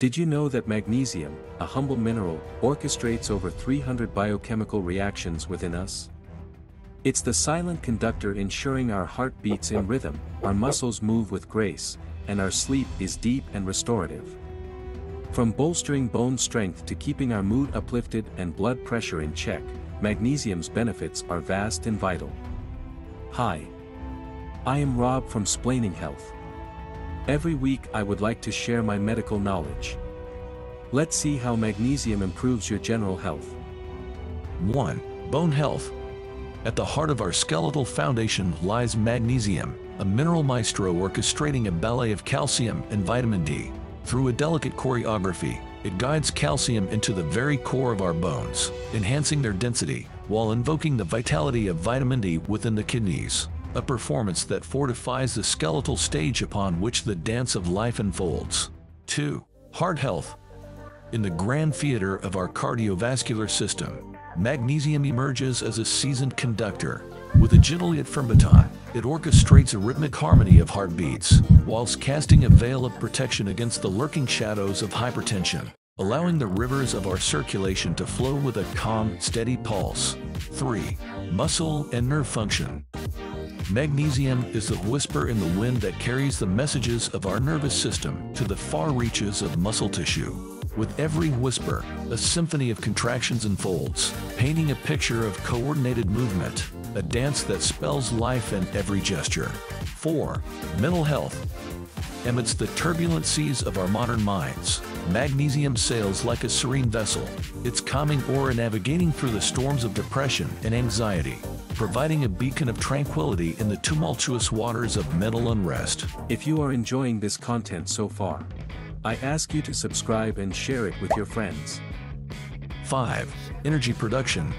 Did you know that magnesium, a humble mineral, orchestrates over 300 biochemical reactions within us? It's the silent conductor ensuring our heart beats in rhythm, our muscles move with grace, and our sleep is deep and restorative. From bolstering bone strength to keeping our mood uplifted and blood pressure in check, magnesium's benefits are vast and vital. Hi. I am Rob from Xplaining Health. Every week I would like to share my medical knowledge. Let's see how magnesium improves your general health. 1. Bone health. At the heart of our skeletal foundation lies magnesium, a mineral maestro orchestrating a ballet of calcium and vitamin D. Through a delicate choreography, it guides calcium into the very core of our bones, enhancing their density, while invoking the vitality of vitamin D within the kidneys. A performance that fortifies the skeletal stage upon which the dance of life unfolds. 2. Heart health. In the grand theater of our cardiovascular system, magnesium emerges as a seasoned conductor. With a gentle yet firm baton, it orchestrates a rhythmic harmony of heartbeats, whilst casting a veil of protection against the lurking shadows of hypertension, allowing the rivers of our circulation to flow with a calm, steady pulse. 3. Muscle and nerve function. Magnesium is the whisper in the wind that carries the messages of our nervous system to the far reaches of muscle tissue. With every whisper, a symphony of contractions unfolds, painting a picture of coordinated movement, a dance that spells life in every gesture. 4. Mental health. Amidst the turbulent seas of our modern minds, magnesium sails like a serene vessel, its calming aura navigating through the storms of depression and anxiety, providing a beacon of tranquility in the tumultuous waters of mental unrest. If you are enjoying this content so far, I ask you to subscribe and share it with your friends. 5. Energy production.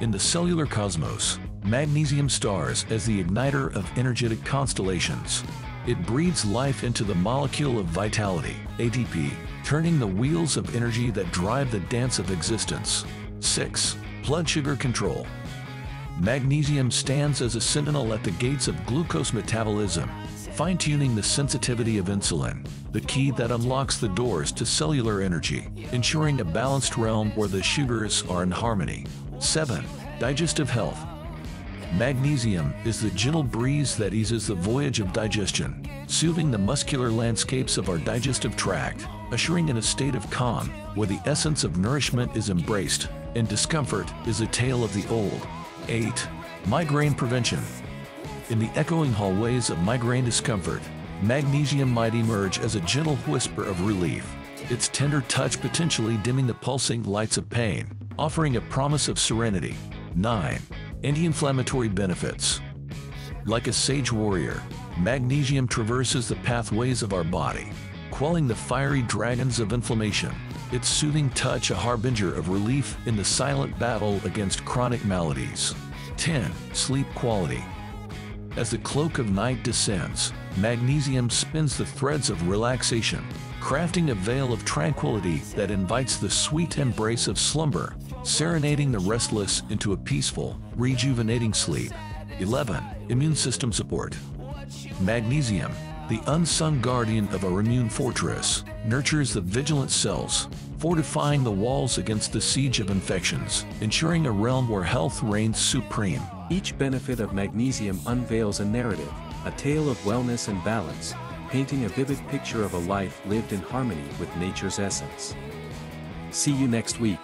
In the cellular cosmos, magnesium stars as the igniter of energetic constellations. It breathes life into the molecule of vitality, ATP, turning the wheels of energy that drive the dance of existence. 6. Blood sugar control. Magnesium stands as a sentinel at the gates of glucose metabolism, fine-tuning the sensitivity of insulin, the key that unlocks the doors to cellular energy, ensuring a balanced realm where the sugars are in harmony. 7. Digestive health. Magnesium is the gentle breeze that eases the voyage of digestion, soothing the muscular landscapes of our digestive tract, ushering in a state of calm, where the essence of nourishment is embraced, and discomfort is a tale of the old. 8. Migraine prevention. In the echoing hallways of migraine discomfort, magnesium might emerge as a gentle whisper of relief, its tender touch potentially dimming the pulsing lights of pain, offering a promise of serenity. 9. Anti-inflammatory benefits. Like a sage warrior, magnesium traverses the pathways of our body, quelling the fiery dragons of inflammation, its soothing touch a harbinger of relief in the silent battle against chronic maladies. 10. Sleep quality. As the cloak of night descends, magnesium spins the threads of relaxation, crafting a veil of tranquility that invites the sweet embrace of slumber, serenading the restless into a peaceful, rejuvenating sleep. 11. Immune system support. Magnesium, the unsung guardian of our immune fortress, nurtures the vigilant cells, fortifying the walls against the siege of infections, ensuring a realm where health reigns supreme. Each benefit of magnesium unveils a narrative, a tale of wellness and balance, painting a vivid picture of a life lived in harmony with nature's essence. See you next week.